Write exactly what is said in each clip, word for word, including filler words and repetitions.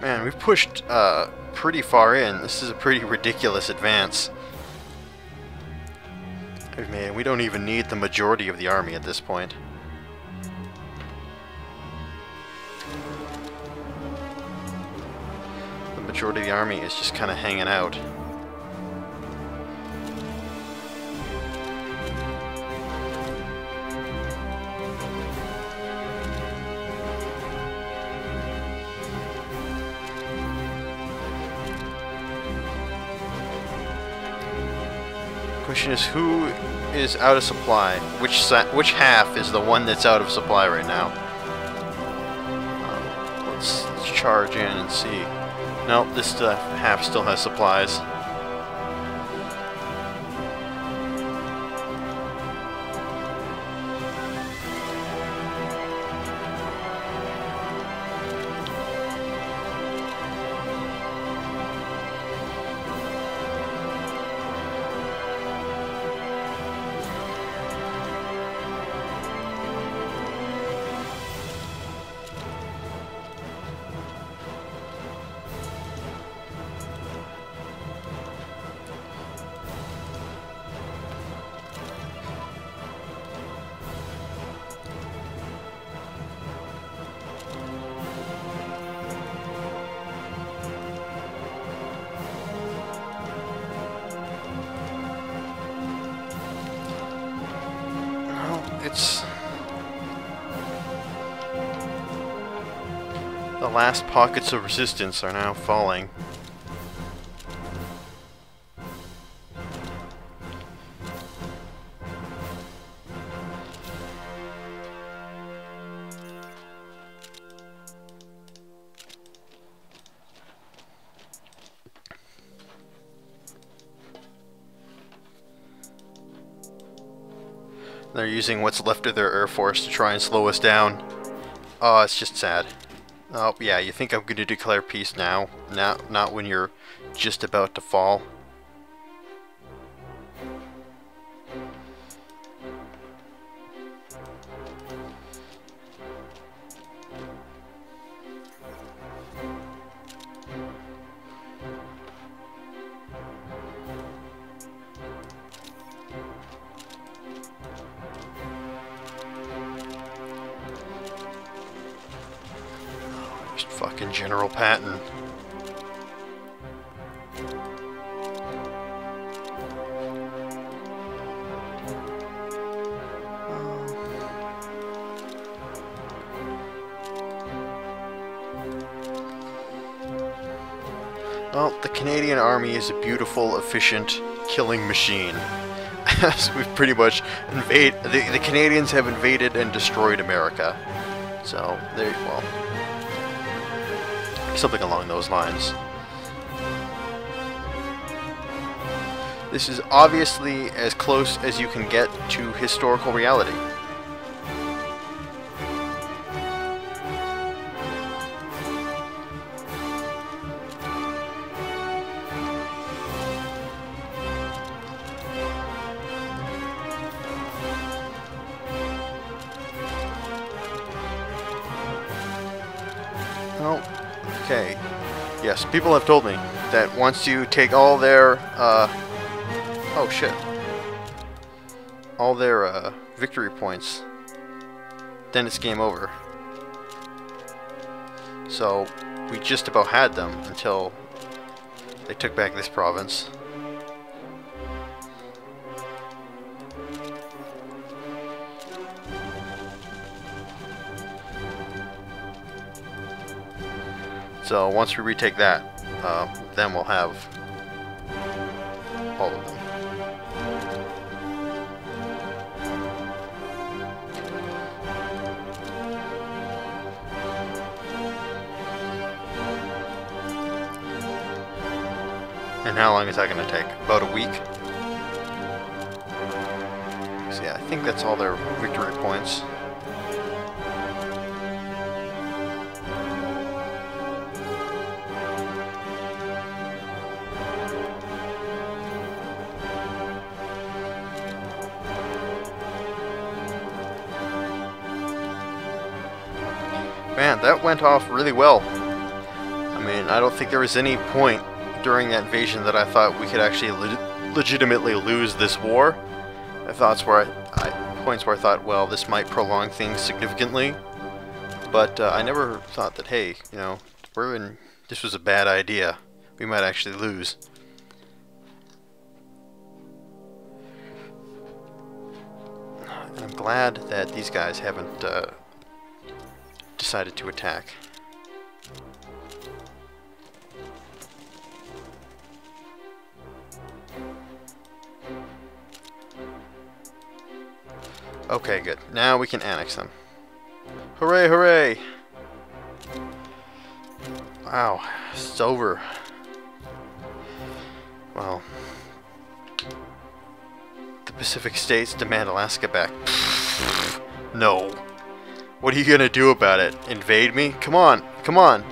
Man, we've pushed uh, pretty far in. This is a pretty ridiculous advance. Man, we don't even need the majority of the army at this point. The majority of the army is just kind of hanging out. Question is, who is out of supply? Which which half is the one that's out of supply right now? Um, let's, let's charge in and see. Nope, this uh, half still has supplies. The last pockets of resistance are now falling. They're using what's left of their air force to try and slow us down. Oh, it's just sad. Oh, yeah, you think I'm going to declare peace now? Not, not when you're just about to fall. Fucking General Patton. Well, the Canadian Army is a beautiful, efficient killing machine. As we've pretty much invade, the, the Canadians have invaded and destroyed America. So, there you go. Something along those lines. This is obviously as close as you can get to historical reality. Oh. Okay, yes, people have told me that once you take all their, uh, oh shit, all their, uh, victory points, then it's game over. So, we just about had them until they took back this province. So once we retake that, uh, then we'll have all of them. And how long is that going to take? About a week? So yeah, I think that's all their victory points. Man, that went off really well. I mean, I don't think there was any point during that invasion that I thought we could actually le legitimately lose this war. I thoughts where I, I points where I thought, well, this might prolong things significantly, but uh, I never thought that, hey, you know, we're in. This was a bad idea. We might actually lose. And I'm glad that these guys haven't uh, decided to attack. Okay, good. Now we can annex them. Hooray, hooray! Wow, it's over. Well, the Pacific States demand Alaska back. No. What are you gonna do about it? Invade me? Come on, come on!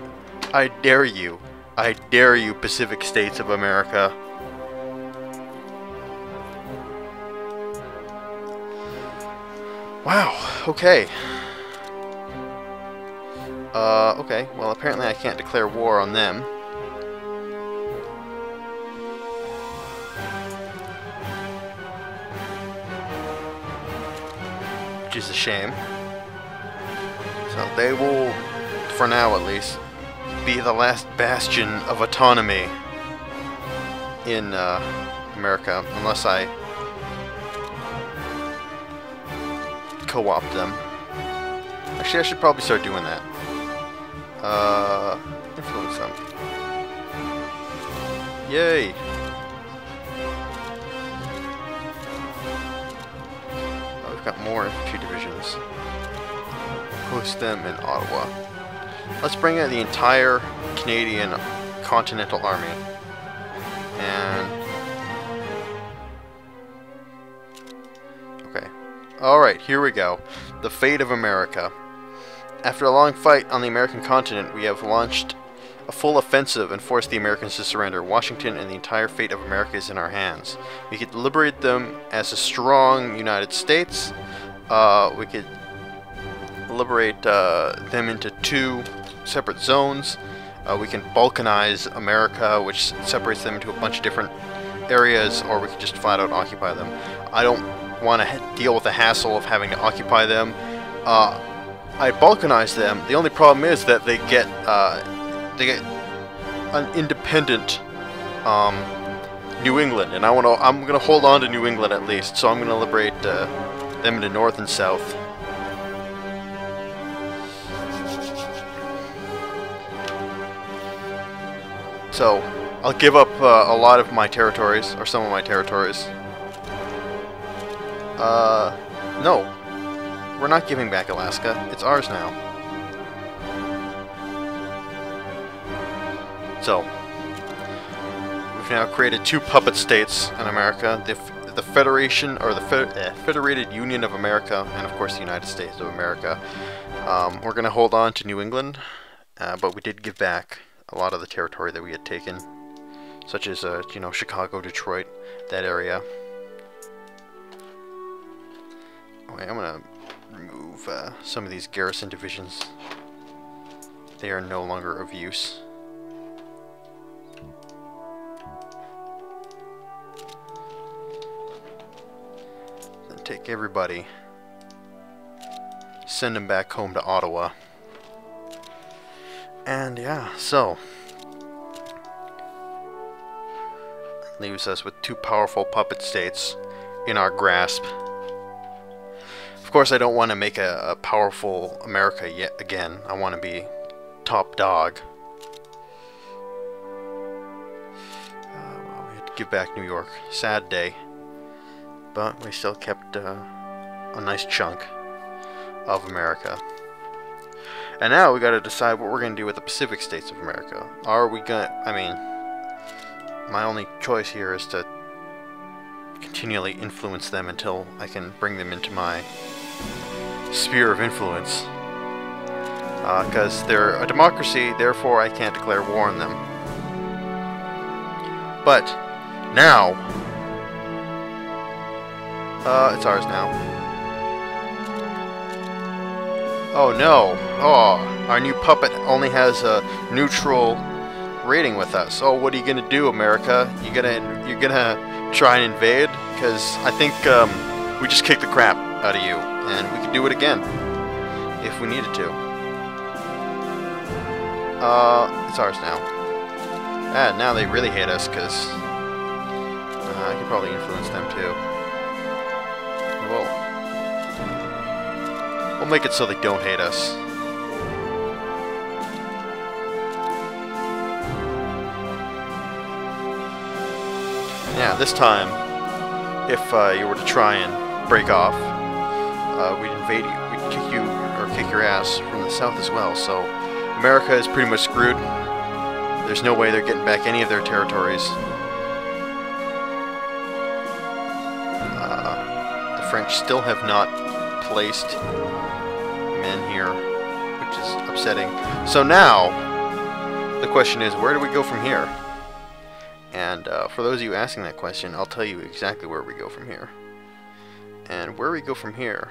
I dare you. I dare you, Pacific States of America. Wow, okay. Uh, okay, well apparently I can't declare war on them. Which is a shame. So they will, for now at least, be the last bastion of autonomy in uh, America, unless I co-opt them. Actually, I should probably start doing that. Uh, influence them. Yay! Oh, we've got more infantry divisions. Host them in Ottawa. Let's bring in the entire Canadian Continental Army. And alright, here we go. The fate of America. After a long fight on the American continent, we have launched a full offensive and forced the Americans to surrender. Washington and the entire fate of America is in our hands. We could liberate them as a strong United States. Uh, we could liberate uh, them into two separate zones. Uh, we can Balkanize America, which separates them into a bunch of different areas, or we could just flat out occupy them. I don't want to deal with the hassle of having to occupy them. Uh, I Balkanize them. The only problem is that they get uh, they get an independent um, New England, and I want to. I'm going to hold on to New England at least. So I'm going to liberate uh, them into North and South. So I'll give up uh, a lot of my territories, or some of my territories. Uh, no. We're not giving back Alaska. It's ours now. So, we've now created two puppet states in America, the, F the Federation, or the Fe eh, Federated Union of America, and of course the United States of America. Um, we're going to hold on to New England, uh, but we did give back a lot of the territory that we had taken, such as, uh, you know, Chicago, Detroit, that area. I'm gonna remove uh, some of these garrison divisions. They are no longer of use. Then take everybody, send them back home to Ottawa. And yeah, so leaves us with two powerful puppet states in our grasp. Of course, I don't want to make a, a powerful America yet again. I want to be top dog. Uh, well, we had to give back New York. Sad day. But we still kept uh, a nice chunk of America. And now we got to decide what we're going to do with the Pacific States of America. Are we going to... I mean, my only choice here is to continually influence them until I can bring them into my sphere of influence, because uh, they're a democracy, therefore I can't declare war on them. But now uh, it's ours now. Oh no. Oh, our new puppet only has a neutral raiding with us. Oh, what are you gonna do, America? You gonna you're gonna try and invade? Because I think um, we just kicked the crap out of you, and we could do it again if we needed to. Uh, it's ours now. Ah, now they really hate us because uh, I could probably influence them too. Whoa. We'll make it so they don't hate us. Now, this time, if uh, you were to try and break off, uh, we'd invade you, we'd kick you, or kick your ass from the south as well, so America is pretty much screwed. There's no way they're getting back any of their territories. Uh, the French still have not placed men here, which is upsetting. So now, the question is, where do we go from here? And uh, for those of you asking that question, I'll tell you exactly where we go from here. And where we go from here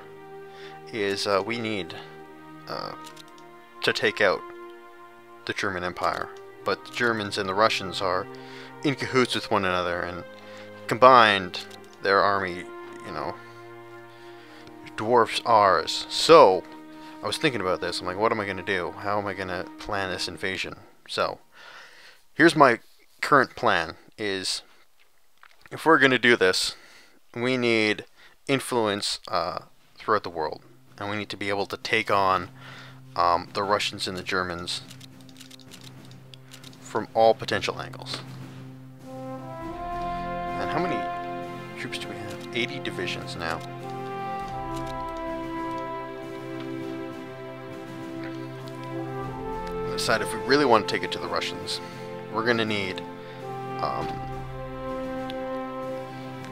is uh, we need uh, to take out the German Empire. But the Germans and the Russians are in cahoots with one another, and combined, their army, you know, dwarfs ours. So, I was thinking about this. I'm like, what am I going to do? How am I going to plan this invasion? So, here's my current plan is, if we're going to do this, we need influence uh, throughout the world, and we need to be able to take on um, the Russians and the Germans from all potential angles. And how many troops do we have? eighty divisions now. Decide if we really want to take it to the Russians, we're going to need Um,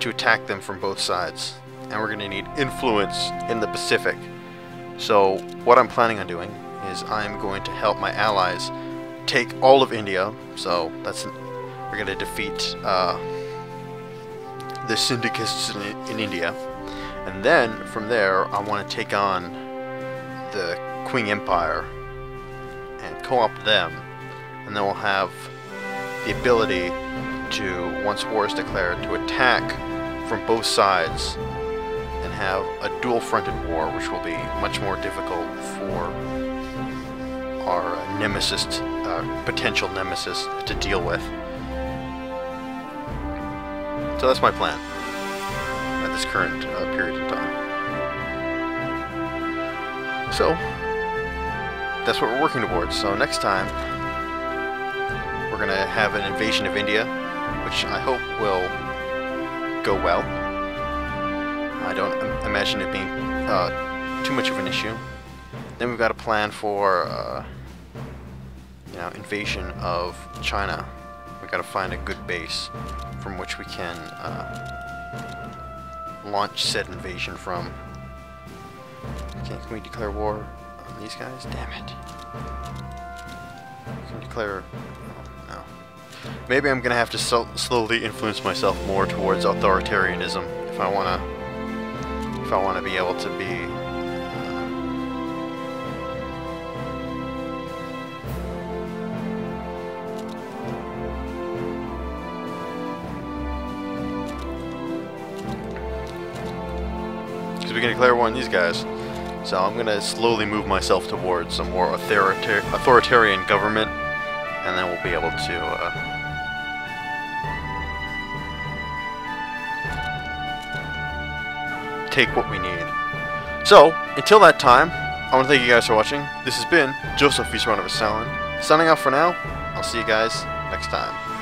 to attack them from both sides, and we're going to need influence in the Pacific. So what I'm planning on doing is I'm going to help my allies take all of India. So that's an, we're going to defeat uh, the Syndicalists in, in India, and then from there I want to take on the Qing Empire and co-opt them, and then we'll have the ability to, once war is declared, to attack from both sides and have a dual-fronted war, which will be much more difficult for our uh, nemesis, uh, potential nemesis, to deal with. So that's my plan at this current uh, period of time. So that's what we're working towards. So next time we're going to have an invasion of India, which I hope will go well. I don't im- imagine it being uh, too much of an issue. Then we've got a plan for uh, you know, invasion of China. We've got to find a good base from which we can uh, launch said invasion from. Okay, can we declare war on these guys? Damn it. We can declare. Maybe I'm going to have to so slowly influence myself more towards authoritarianism if I want to, if I want to be able to be because uh, we can declare war on these guys. So I'm going to slowly move myself towards some more authorita authoritarian government, and then we'll be able to. Uh, take what we need. So, until that time, I want to thank you guys for watching. This has been Joseph V. Stalin signing off for now. I'll see you guys next time.